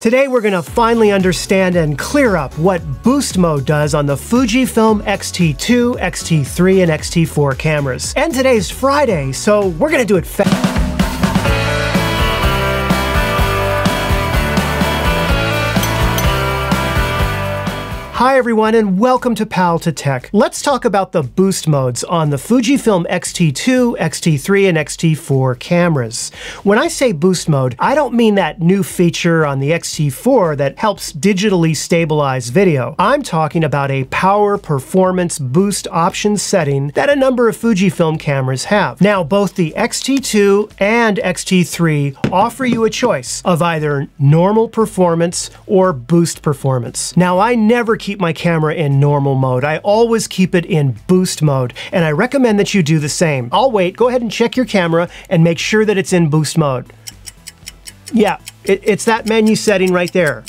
Today we're going to finally understand and clear up what boost mode does on the Fujifilm X-T2, X-T3, and X-T4 cameras. And today's Friday, so we're going to do it fast. Hi everyone and welcome to Pal2Tech. Let's talk about the boost modes on the Fujifilm X-T2, X-T3, and X-T4 cameras. When I say boost mode, I don't mean that new feature on the X-T4 that helps digitally stabilize video. I'm talking about a power performance boost option setting that a number of Fujifilm cameras have. Now, both the X-T2 and X-T3 offer you a choice of either normal performance or boost performance. Now, I never keep my camera in normal mode. I always keep it in boost mode, and I recommend that you do the same. I'll wait. Go ahead and check your camera and make sure that it's in boost mode. Yeah, it's that menu setting right there.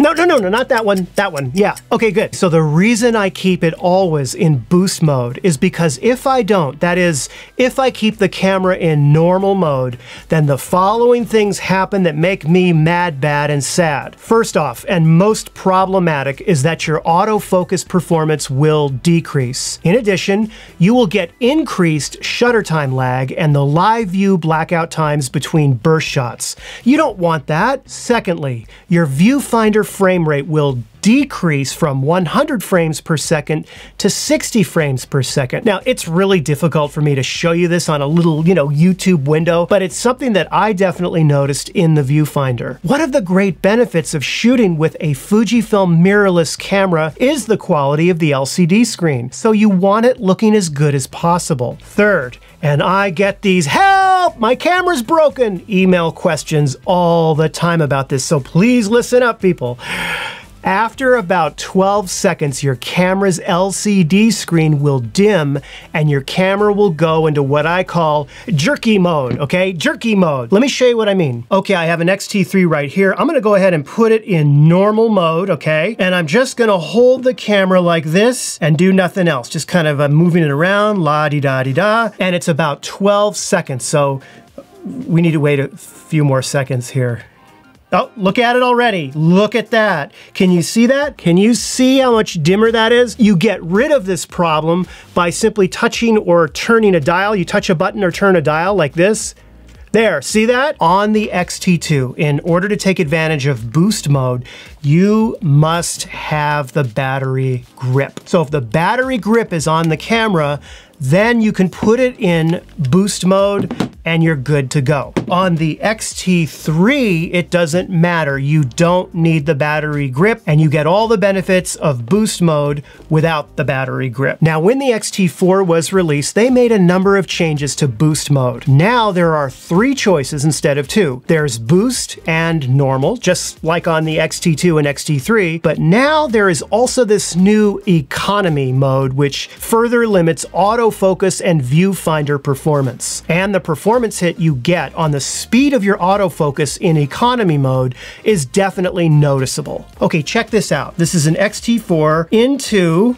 No, not that one, that one. Yeah, okay, good. So the reason I keep it always in boost mode is because if I don't, that is, if I keep the camera in normal mode, then the following things happen that make me mad, bad, and sad. First off, and most problematic, is that your autofocus performance will decrease. In addition, you will get increased shutter time lag and the live view blackout times between burst shots. You don't want that. Secondly, your viewfinder frame rate will decrease from 100 frames per second to 60 frames per second. Now, it's really difficult for me to show you this on a little, YouTube window, but it's something that I definitely noticed in the viewfinder. One of the great benefits of shooting with a Fujifilm mirrorless camera is the quality of the LCD screen, so you want it looking as good as possible. Third, and I get these "help, my camera's broken" email questions all the time about this, so please listen up, people. After about 12 seconds, your camera's LCD screen will dim and your camera will go into what I call jerky mode, okay? Jerky mode. Let me show you what I mean. Okay, I have an X-T3 right here. I'm gonna go ahead and put it in normal mode, okay? And I'm just gonna hold the camera like this and do nothing else. Just kind of moving it around, la-di-da-di-da. And it's about 12 seconds, so we need to wait a few more seconds here. Oh, look at it already. Look at that. Can you see that? Can you see how much dimmer that is? You get rid of this problem by simply touching or turning a dial. You touch a button or turn a dial like this. There, see that? On the X-T2, in order to take advantage of boost mode, you must have the battery grip. So if the battery grip is on the camera, then you can put it in boost mode and you're good to go. On the X-T3, it doesn't matter. You don't need the battery grip and you get all the benefits of boost mode without the battery grip. Now, when the X-T4 was released, they made a number of changes to boost mode. Now there are 3 choices instead of 2. There's boost and normal, just like on the X-T2 and X-T3, but now there is also this new economy mode, which further limits autofocus and viewfinder performance. And the performance hit you get on the speed of your autofocus in economy mode is definitely noticeable. Okay, check this out. This is an X-T4 into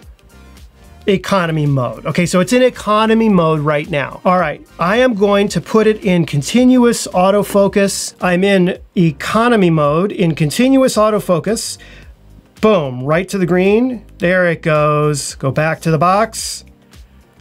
economy mode. Okay, so it's in economy mode right now. All right, I am going to put it in continuous autofocus. I'm in economy mode, in continuous autofocus. Boom, right to the green. There it goes. Go back to the box.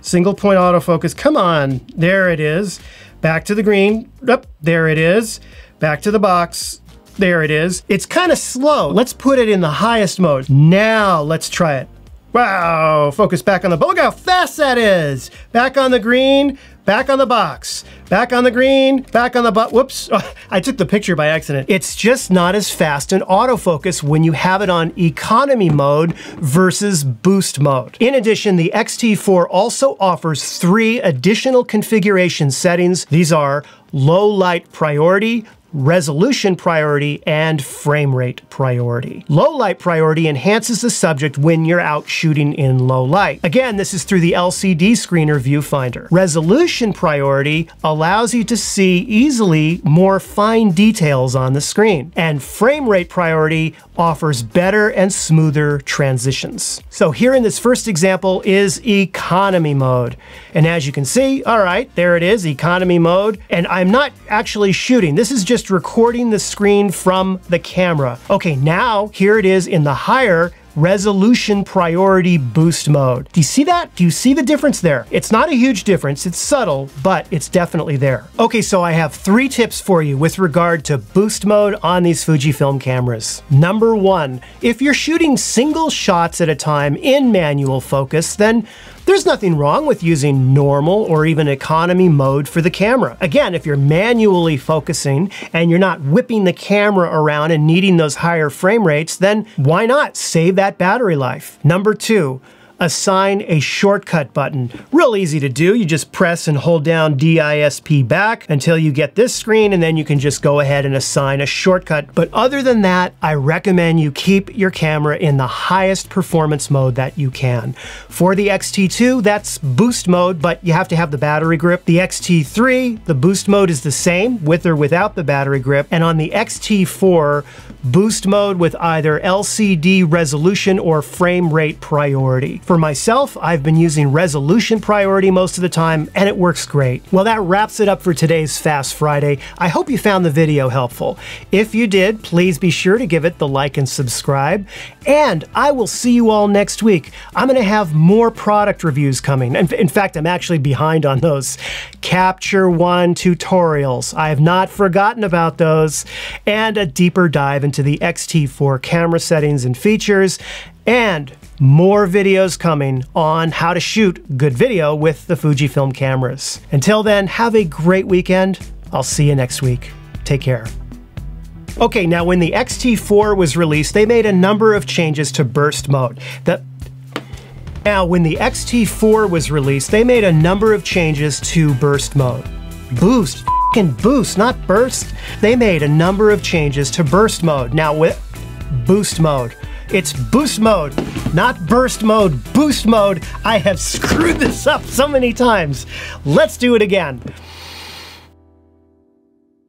Single point autofocus, come on, there it is. Back to the green, up, there it is. Back to the box, there it is. It's kind of slow. Let's put it in the highest mode. Now let's try it. Wow, focus back on the, look how fast that is. Back on the green, back on the box. Back on the green, back on the butt. Whoops, oh, I took the picture by accident. It's just not as fast an autofocus when you have it on economy mode versus boost mode. In addition, the X-T4 also offers 3 additional configuration settings. These are low light priority, resolution priority, and frame rate priority. Low light priority enhances the subject when you're out shooting in low light. Again, this is through the LCD screen or viewfinder. Resolution priority allows you to see easily more fine details on the screen. And frame rate priority offers better and smoother transitions. So here in this first example is economy mode. And as you can see, all right, there it is, economy mode. And I'm not actually shooting. This is just just recording the screen from the camera. Okay, now here it is in the higher resolution priority boost mode. Do you see that? Do you see the difference there? It's not a huge difference, it's subtle, but it's definitely there. Okay, so I have 3 tips for you with regard to boost mode on these Fujifilm cameras. Number 1, if you're shooting single shots at a time in manual focus, then there's nothing wrong with using normal or even economy mode for the camera. Again, if you're manually focusing and you're not whipping the camera around and needing those higher frame rates, then why not save that battery life? Number 2, assign a shortcut button. Real easy to do. You just press and hold down DISP back until you get this screen, and then you can just go ahead and assign a shortcut. But other than that, I recommend you keep your camera in the highest performance mode that you can. For the X-T2, that's boost mode, but you have to have the battery grip. The X-T3, the boost mode is the same with or without the battery grip. And on the X-T4, boost mode with either LCD resolution or frame rate priority. For myself, I've been using resolution priority most of the time, and it works great. Well, that wraps it up for today's Fast Friday. I hope you found the video helpful. If you did, please be sure to give it the like and subscribe. And I will see you all next week. I'm gonna have more product reviews coming. In fact, I'm actually behind on those Capture One tutorials. I have not forgotten about those. And a deeper dive into the X-T4 camera settings and features. And more videos coming on how to shoot good video with the Fujifilm cameras. Until then, have a great weekend. I'll see you next week. Take care. Okay, now when the X-T4 was released, they made a number of changes to burst mode. Boost, f***ing boost, not burst. They made a number of changes to burst mode. Now with boost mode. It's boost mode, not burst mode, boost mode. I have screwed this up so many times. Let's do it again.